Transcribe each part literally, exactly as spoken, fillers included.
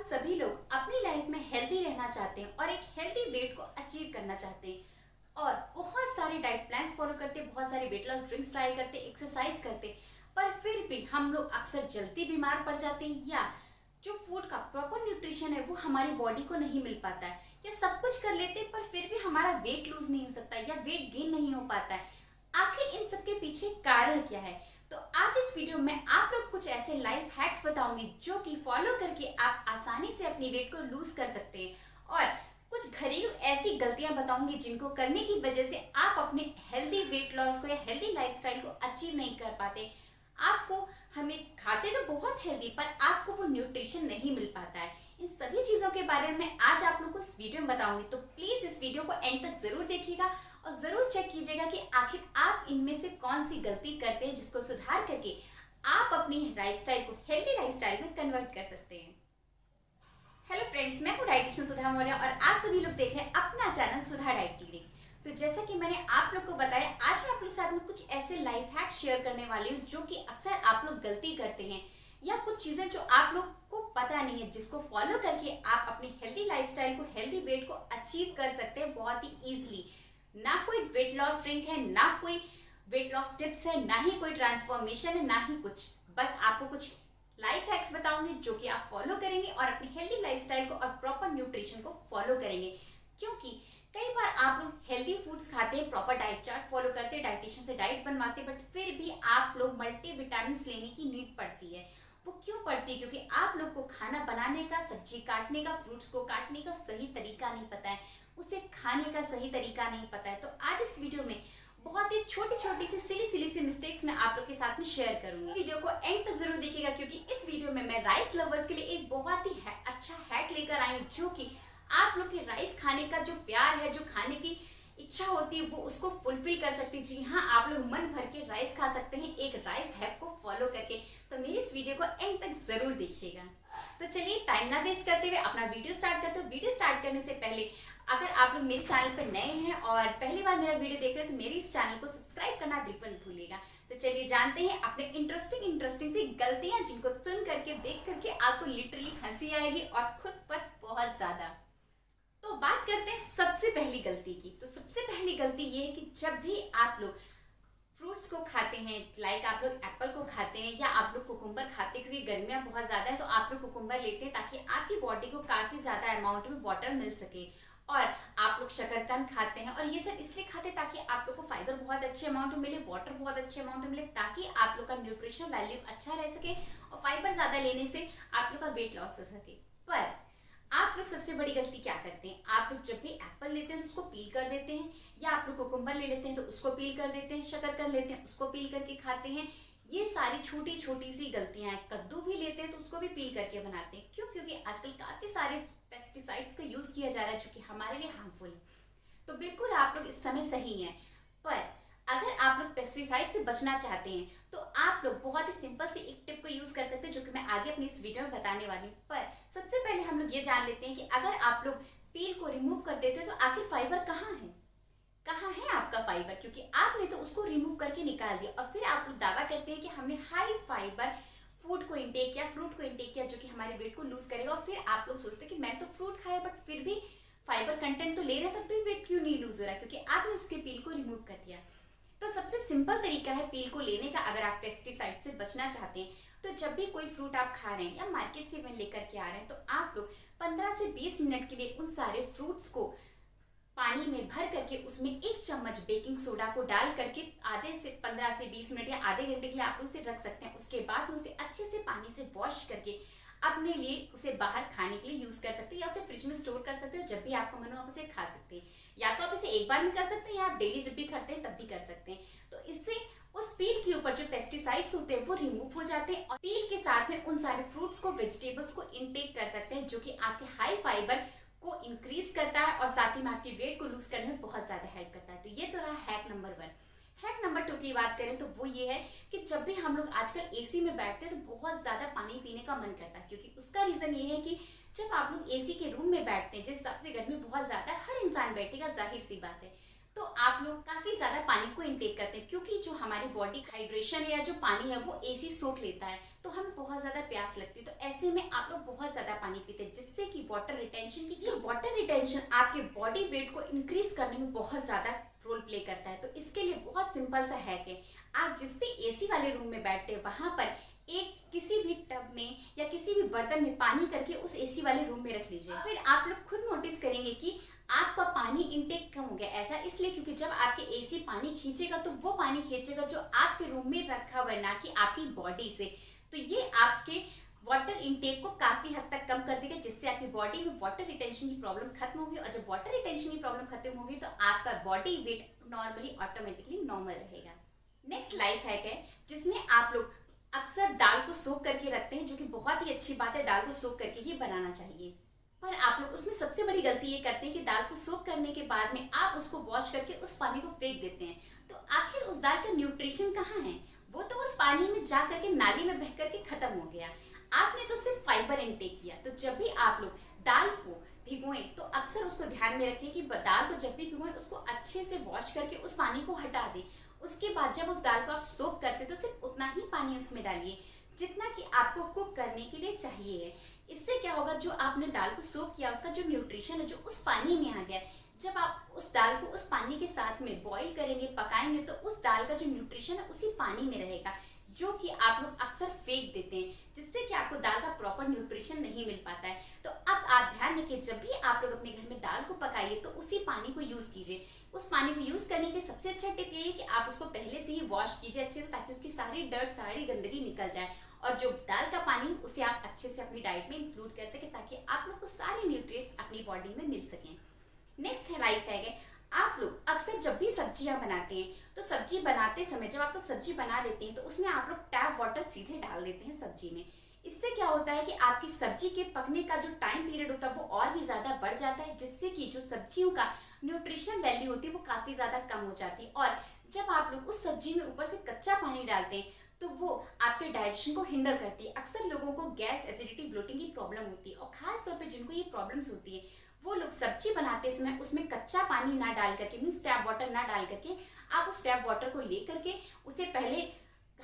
हम सभी लोग अपनी लाइफ में हेल्दी रहना चाहते हैं और एक हेल्दी वेट को अचीव करना चाहते हैं और बहुत सारे डाइट प्लान्स फॉलो करते, बहुत सारे वेट लॉस ड्रिंक्स ट्राई करते, एक्सरसाइज करते, पर फिर भी हम लोग अक्सर जल्दी बीमार पड़ जाते हैं या जो फूड का प्रॉपर न्यूट्रिशन है वो हमारी बॉडी को नहीं मिल पाता है या सब कुछ कर लेते हैं पर फिर भी हमारा वेट लूज नहीं हो सकता या वेट गेन नहीं हो पाता है। आखिर इन सब के पीछे कारण क्या है? तो आज इस वीडियो में आप लोग कुछ ऐसे लाइफ हैक्स बताऊंगी जो कि फॉलो करके आप आसानी से अपनी वेट को लूज कर सकते हैं और कुछ घरेलू ऐसी गलतियां बताऊंगी जिनको करने की वजह से आप अपने हेल्दी वेट लॉस को या हेल्दी लाइफस्टाइल को अचीव नहीं कर पाते। आपको हमें खाते तो बहुत हेल्दी पर आपको वो न्यूट्रिशन नहीं मिल पाता है। इन सभी चीज़ों के बारे में आज आप लोगों को इस वीडियो में बताऊंगी, तो प्लीज़ इस वीडियो को एंड तक ज़रूर देखिएगा और ज़रूर चेक कीजिएगा कि आखिर आप इनमें से कौन सी गलती करते हैं जिसको सुधार करके आप अपनी लाइफस्टाइल को हेल्दी लाइफस्टाइल में कन्वर्ट कर सकते हैं। हेलो फ्रेंड्स, मैं हूँ डाइटिशियन सुधा मौर्या और आप सभी लोग देख रहे हैं अपना चैनल सुधा डाइट क्लिनिक। तो जैसा कि मैंने आप लोग को बताया, आज मैं आप लोग के साथ में कुछ ऐसे लाइफ हैक शेयर करने वाली हूँ जो कि अक्सर आप लोग गलती करते हैं या कुछ चीज़ें जो आप लोग को पता नहीं है जिसको फॉलो करके आप अपनी हेल्दी लाइफस्टाइल को, हेल्दी वेट को अचीव कर सकते हैं बहुत ही ईजिली। ना कोई वेट लॉस ड्रिंक है, ना कोई वेट लॉस टिप्स है, ना ही कोई ट्रांसफॉर्मेशन है, ना ही कुछ। बस आपको कुछ लाइफ हैक्स बताऊंगी जो कि आप फॉलो करेंगे और अपनी हेल्दी लाइफस्टाइल को और प्रॉपर न्यूट्रिशन को फॉलो करेंगे, क्योंकि कई बार आप लोग हेल्दी फूड्स खाते हैं, प्रॉपर डाइट चार्ट फॉलो करते हैं, डाइटिशियन से डाइट बनवाते, बट फिर भी आप लोग मल्टीविटामिन्स लेने की नीड पड़ती है। वो क्यों पड़ती है? क्योंकि आप लोग को खाना बनाने का, सब्जी काटने का, फ्रूट्स को काटने का सही तरीका नहीं पता है, उसे खाने का सही तरीका नहीं पता है। तो आज इस वीडियो में बहुत ही छोटी छोटी सी सिली सिली सी मिस्टेक्स मैं आप लोग के साथ में शेयर करूंगी। वीडियो को एंड तक जरूर देखिएगा क्योंकि इस वीडियो में मैं राइस लवर्स के लिए एक बहुत ही है, अच्छा हैक लेकर आई हूँ जो कि आप लोग के राइस खाने का जो प्यार है, जो खाने की इच्छा होती है, वो उसको फुलफिल कर सकती है। जी हाँ, आप लोग मन भर के राइस खा सकते हैं एक राइस हैक को फॉलो करके। तो मेरी इस वीडियो को एंड तक जरूर देखिएगा। तो चलिए टाइम ना वेस्ट करते हुए अपना वीडियो स्टार्ट करते हो। वीडियो स्टार्ट करने से पहले अगर आप लोग मेरे चैनल पर नए हैं और पहली बार मेरा वीडियो देख रहे हैं तो मेरे इस चैनल को सब्सक्राइब करना बिल्कुल भूलिएगा। तो चलिए जानते हैं अपने इंटरेस्टिंग इंटरेस्टिंग सी गलतियाँ जिनको सुन करके, देख करके आपको लिटरली हंसी आएगी और खुद पर बहुत ज़्यादा। तो बात करते हैं सबसे पहली गलती की। तो सबसे पहली गलती ये है कि जब भी आप लोग फ्रूट्स को खाते हैं, लाइक आप लोग एप्पल को खाते हैं या आप लोग कुकुम्बर खाते हैं, क्योंकि गर्मियाँ बहुत ज़्यादा है तो आप लोग कुकुम्बर लेते हैं ताकि आपकी बॉडी को काफ़ी ज़्यादा अमाउंट में वाटर मिल सके। और आप लोग शकरकंद खाते हैं और ये सब इसलिए खाते हैं ताकि आप लोग को फाइबर बहुत अच्छे अमाउंट में मिले, वाटर बहुत अच्छे अमाउंट में मिले, ताकि आप लोग का न्यूट्रिशन वैल्यू अच्छा रह सके और फाइबर ज़्यादा लेने से आप लोग का वेट लॉस हो सके। पर आप लोग सबसे बड़ी गलती क्या करते हैं, आप लोग जब भी एप्पल लेते हैं तो उसको पील कर देते हैं या आप लोग कुकुम्बर ले लेते हैं तो उसको पील कर देते हैं, शकरकंद लेते हैं उसको पील करके खाते हैं। ये सारी छोटी छोटी सी गलतियां हैं। कद्दू भी लेते हैं तो उसको भी पील करके बनाते हैं। क्यों? क्योंकि आजकल काफ़ी सारे पेस्टिसाइड्स का यूज़ किया जा रहा है जो कि हमारे लिए हार्मफुल है। तो बिल्कुल आप लोग इस समय सही हैं, पर अगर आप लोग पेस्टिसाइड से बचना चाहते हैं तो आप लोग बहुत ही सिंपल से एक टिप को यूज़ कर सकते हैं जो कि मैं आगे अपनी इस वीडियो में बताने वाली हूँ। पर सबसे पहले हम लोग ये जान लेते हैं कि अगर आप लोग पील को रिमूव कर देते हैं तो आखिर फाइबर कहाँ है, कहाँ है आपका फाइबर, क्योंकि आपने तो उसको रिमूव करके निकाल दिया। और फिर आप लोग दावा करते हैं कि हमने हाई फाइबर फूड को इंटेक किया, फ्रूट को इंटेक किया जो कि हमारे वेट को लूज करेगा। और फिर आप लोग सोचते हैं कि मैं तो फ्रूट खाया बट फिर भी फाइबर कंटेंट तो ले रहे तब भी वेट क्यों नहीं लूज हो रहा, क्योंकि आपने उसके पील को रिमूव कर दिया। तो सबसे सिंपल तरीका है पील को लेने का अगर आप पेस्टिसाइड से बचना चाहते हैं। तो जब भी कोई फ्रूट आप खा रहे हैं या मार्केट से वन लेकर के आ रहे हैं तो आप लोग पंद्रह से बीस मिनट के लिए उन सारे फ्रूट्स को पानी में भर करके उसमें एक चम्मच बेकिंग सोडा को डाल करके आधे से पंद्रह से बीस मिनट या आधे घंटे के लिए आप उसे रख सकते हैं। उसके बाद उसे अच्छे से पानी से वॉश करके अपने लिए उसे बाहर खाने के लिए यूज़ कर सकते हैं या उसे फ्रिज में स्टोर कर सकते हो। जब भी आपको मन हो आप उसे खा सकते हैं, या तो आप इसे एक बार में कर सकते हैं या आप डेली जब भी खाते हैं तब भी कर सकते हैं। तो इससे उस पील के ऊपर जो पेस्टिसाइड्स होते हैं वो रिमूव हो जाते हैं और पील के साथ में उन सारे फ्रूट्स को, वेजिटेबल्स को इंटेक कर सकते हैं जो कि आपके हाई फाइबर को इंक्रीज करता है और साथ ही में आपके वेट को लूज करने में बहुत ज़्यादा हेल्प करता है। तो ये तो रहा hack number one. Hack number two की बात करें तो वो ये है कि जब भी हम लोग आजकल एसी में बैठते हैं तो बहुत ज़्यादा पानी पीने का मन करता है, क्योंकि उसका रीज़न ये है कि जब आप लोग एसी के रूम में बैठते हैं, जिस हिसाब से गर्मी बहुत ज़्यादा है, हर इंसान बैठेगा, जाहिर सी बात है, तो आप लोग काफ़ी ज़्यादा पानी को इंटेक करते हैं क्योंकि जो हमारी बॉडी हाइड्रेशन है या जो पानी है वो एसी सोख लेता है। तो हमें बहुत ज़्यादा प्यास लगती है। तो ऐसे में आप लोग बहुत ज़्यादा पानी पीते हैं जिससे कि वाटर रिटेंशन की ये वाटर रिटेंशन आपके बॉडी वेट को इंक्रीज करने में बहुत ज़्यादा रोल प्ले करता है। तो इसके लिए बहुत सिंपल सा हैक है, आप जिस भी एसी वाले रूम में बैठते हैं वहाँ पर एक किसी भी टब में या किसी भी बर्तन में पानी करके उस एसी वाले रूम में रख लीजिए। फिर आप लोग खुद नोटिस करेंगे कि आपका पानी इनटेक कम हो गया। ऐसा इसलिए क्योंकि जब आपके एसी पानी खींचेगा तो वो पानी खींचेगा जो आपके रूम में रखा हुआ है, ना कि आपकी बॉडी से। तो ये आपके वाटर इनटेक को काफ़ी हद तक कम कर देगा, जिससे आपकी बॉडी में वाटर रिटेंशन की प्रॉब्लम खत्म होगी। और जब वाटर रिटेंशन की प्रॉब्लम खत्म होगी तो आपका body weight normally automatically normal रहेगा। नेक्स्ट लाइफ हैक है जिसमें आप लोग अक्सर दाल को सोख करके रखते हैं, जो कि बहुत ही अच्छी बात है, दाल को सोख करके ही बनाना चाहिए। पर आप लोग उसमें सबसे बड़ी गलती ये करते हैं कि दाल को सोख करने के बाद में आप उसको वॉश करके उस पानी को फेंक देते हैं। तो आखिर उस दाल का न्यूट्रिशन कहाँ है? वो तो उस पानी में जा करके नाली में बह करके खत्म हो गया। आपने तो सिर्फ फाइबर इनटेक किया। तो जब भी आप लोग दाल को भिगोएं तो अक्सर उसको ध्यान में रखें कि दाल को जब भी भिगोएं उसको अच्छे से वॉश करके उस पानी को हटा दें। उसके बाद जब उस दाल को आप सोक करते तो सिर्फ उतना ही पानी उसमें डालिए जितना कि आपको कुक करने के लिए चाहिए है। इससे क्या होगा, जो आपने दाल को सोक किया उसका जो न्यूट्रिशन है जो उस पानी में आ गया, जब आप उस दाल को उस पानी के साथ में बॉईल करेंगे, पकाएंगे, तो उस दाल का जो न्यूट्रिशन है उसी पानी में रहेगा, जो कि आप लोग अक्सर फेंक देते हैं, जिससे कि आपको दाल का प्रॉपर न्यूट्रिशन नहीं मिल पाता है। तो अब आप ध्यान रखिए, जब भी आप लोग अपने घर में दाल को पकाइए तो उसी पानी को यूज़ कीजिए। उस पानी को यूज़ करने के सबसे अच्छा टिप यही है कि आप उसको पहले से ही वॉश कीजिए अच्छे से, ताकि उसकी सारी डर्ट सारी गंदगी निकल जाए। और जो दाल का पानी उसे आप अच्छे से अपनी डाइट में इंक्लूड कर सकें, ताकि आप लोग को सारे न्यूट्रिएंट्स अपनी बॉडी में मिल सकें। नेक्स्ट है लाइफ हैक है, आप लोग अक्सर जब भी सब्जियां बनाते हैं तो सब्जी बनाते समय जब आप लोग सब्जी बना लेते हैं तो उसमें आप लोग टैप वाटर सीधे डाल देते हैं सब्जी में। इससे क्या होता है कि आपकी सब्जी के पकने का जो टाइम पीरियड होता है वो और भी ज़्यादा बढ़ जाता है, जिससे कि जो सब्जियों का न्यूट्रिशनल वैल्यू होती है वो काफ़ी ज़्यादा कम हो जाती है। और जब आप लोग उस सब्जी में ऊपर से कच्चा पानी डालते हैं तो वो आपके डाइजेशन को हिंडर करती है। अक्सर लोगों को गैस, एसिडिटी, ब्लोटिंग की प्रॉब्लम होती है, और खासतौर पर जिनको ये प्रॉब्लम्स होती है वो लोग सब्जी बनाते समय उसमें कच्चा पानी ना डाल करके, मीन्स टैप वाटर ना डाल करके, आप उस टैप वाटर को ले करके उसे पहले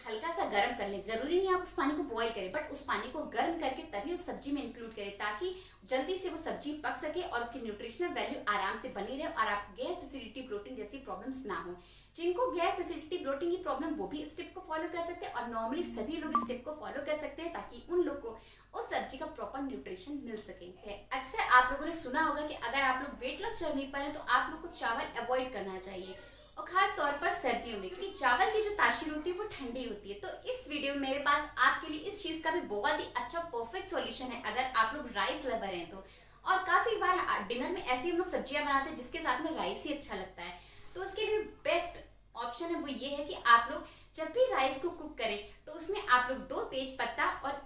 हल्का सा गर्म कर लें। जरूरी नहीं आप उस पानी को बॉईल करें, बट उस पानी को गर्म करके तभी उस सब्जी में इंक्लूड करें, ताकि जल्दी से वो सब्जी पक सके और उसकी न्यूट्रिशनल वैल्यू आराम से बनी रहे और आप गैस, एसिडिटी, ब्लोटिंग जैसी प्रॉब्लम्स ना हो। जिनको गैस, एसिडिटी, ब्लोटिंग की प्रॉब्लम वो भी इस टिप को फॉलो कर सकते हैं, और नॉर्मली सभी लोग इस टिप को फॉलो कर सकते हैं, ताकि उन लोग को उस सब्जी का प्रॉपर न्यूट्रिशन मिल सके। अक्सर आप लोगों ने सुना होगा कि अगर आप लोग वेट लॉस जर्नी पर हैं तो आप लोग को चावल अवॉइड करना चाहिए, और खास तौर पर सर्दियों में, क्योंकि चावल की जो तासीर होती है वो ठंडी होती है। तो इस वीडियो में मेरे पास आपके लिए इस चीज़ का भी बहुत ही अच्छा परफेक्ट सॉल्यूशन है, अगर आप लोग राइस लवर हैं तो। और काफ़ी बार डिनर में ऐसी हम लोग सब्जियां बनाते हैं जिसके साथ में राइस ही अच्छा लगता है। तो उसके लिए बेस्ट ऑप्शन है वो ये है कि आप लोग जब भी राइस को कुक करें तो उसमें आप लोग दो तेज पत्ता और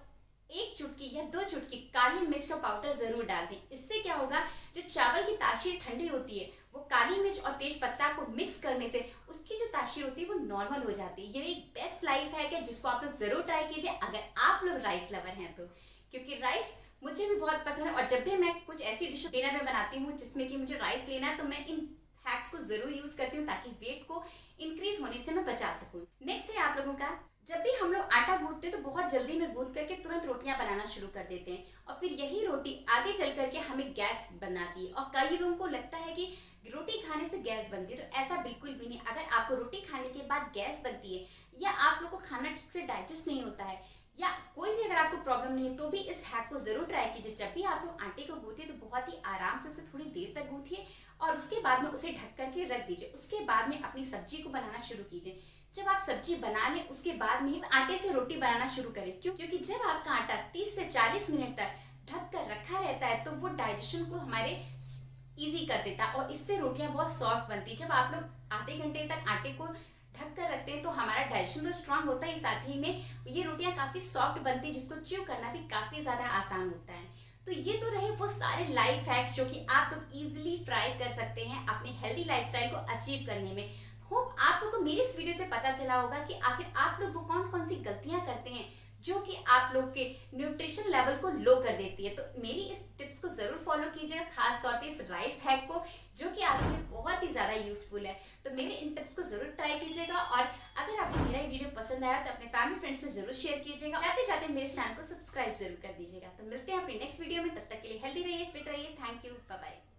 एक चुटकी या दो चुटकी काली मिर्च का पाउडर ज़रूर डाल दें। इससे क्या होगा, जो चावल की तासीर ठंडी होती है वो काली मिर्च और तेज पत्ता को मिक्स करने से उसकी जो तासीर होती है वो नॉर्मल हो जाती है। ये एक बेस्ट लाइफ हैक है जिसको आप लोग ज़रूर ट्राई कीजिए, अगर आप लोग राइस लवर हैं तो, क्योंकि राइस मुझे भी बहुत पसंद है। और जब भी मैं कुछ ऐसी डिश डिनर में बनाती हूँ जिसमें कि मुझे राइस लेना है तो मैं इन हैक्स को ज़रूर यूज़ करती हूँ, ताकि वेट को इंक्रीज होने से मैं बचा सकूँ। नेक्स्ट है आप लोगों का, जब भी हम लोग आटा गूंथते हैं तो बहुत जल्दी में गूंथ करके तुरंत रोटियां बनाना शुरू कर देते हैं, और फिर यही रोटी आगे चल करके हमें गैस बनाती है। और कई लोगों को लगता है कि रोटी खाने से गैस बनती है, तो ऐसा बिल्कुल भी नहीं। अगर आपको रोटी खाने के बाद गैस बनती है, या आप लोग को खाना ठीक से डाइजेस्ट नहीं होता है, या कोई भी अगर आपको प्रॉब्लम नहीं है, तो भी इस हैक को ज़रूर ट्राई कीजिए। जब भी आप लोग आटे को गूंथिए तो बहुत ही आराम से उसे थोड़ी देर तक गूंथिए, और उसके बाद में उसे ढक करके रख दीजिए। उसके बाद में अपनी सब्जी को बनाना शुरू कीजिए। जब आप सब्जी बना लें उसके बाद में इस आटे से रोटी बनाना शुरू करें, क्यों क्योंकि जब आपका आटा तीस से चालीस मिनट तक ढक कर रखा रहता है तो वो डाइजेशन को हमारे इजी कर देता है, और इससे रोटियां बहुत सॉफ्ट बनती है। जब आप लोग आधे घंटे तक आटे को ढक कर रखते हैं तो हमारा डाइजेशन तो स्ट्रांग होता है, साथ ही में ये रोटियां काफ़ी सॉफ्ट बनती है, जिसको च्यू करना भी काफ़ी ज़्यादा आसान होता है। तो ये तो रहे वो सारे लाइफ हैक्स जो कि आप लोग ईजिली ट्राई कर सकते हैं अपने हेल्दी लाइफस्टाइल को अचीव करने में। होप आप लोगों को मेरी इस वीडियो से पता चला होगा कि आखिर आप लोग वो कौन कौन सी गलतियां करते हैं जो कि आप लोग के न्यूट्रिशन लेवल को लो कर देती है। तो मेरी इस टिप्स टिप्स को जरूर फॉलो कीजिएगा, खास तौर पे इस राइस हैक को जो कि आपके लिए बहुत ही ज़्यादा यूजफुल है। तो मेरे इन टिप्स को जरूर ट्राई कीजिएगा और अगर आपको मेरा वीडियो पसंद आया तो अपने फैमिली फ्रेंड्स में जरूर शेयर कीजिएगा। जाते जाते मेरे चैनल को सब्सक्राइब जरूर कर दीजिएगा। तो मिलते हैं अपने नेक्स्ट वीडियो में, तब तक के लिए हेल्दी रहिए, फिट रहिए। Thank you, bye bye.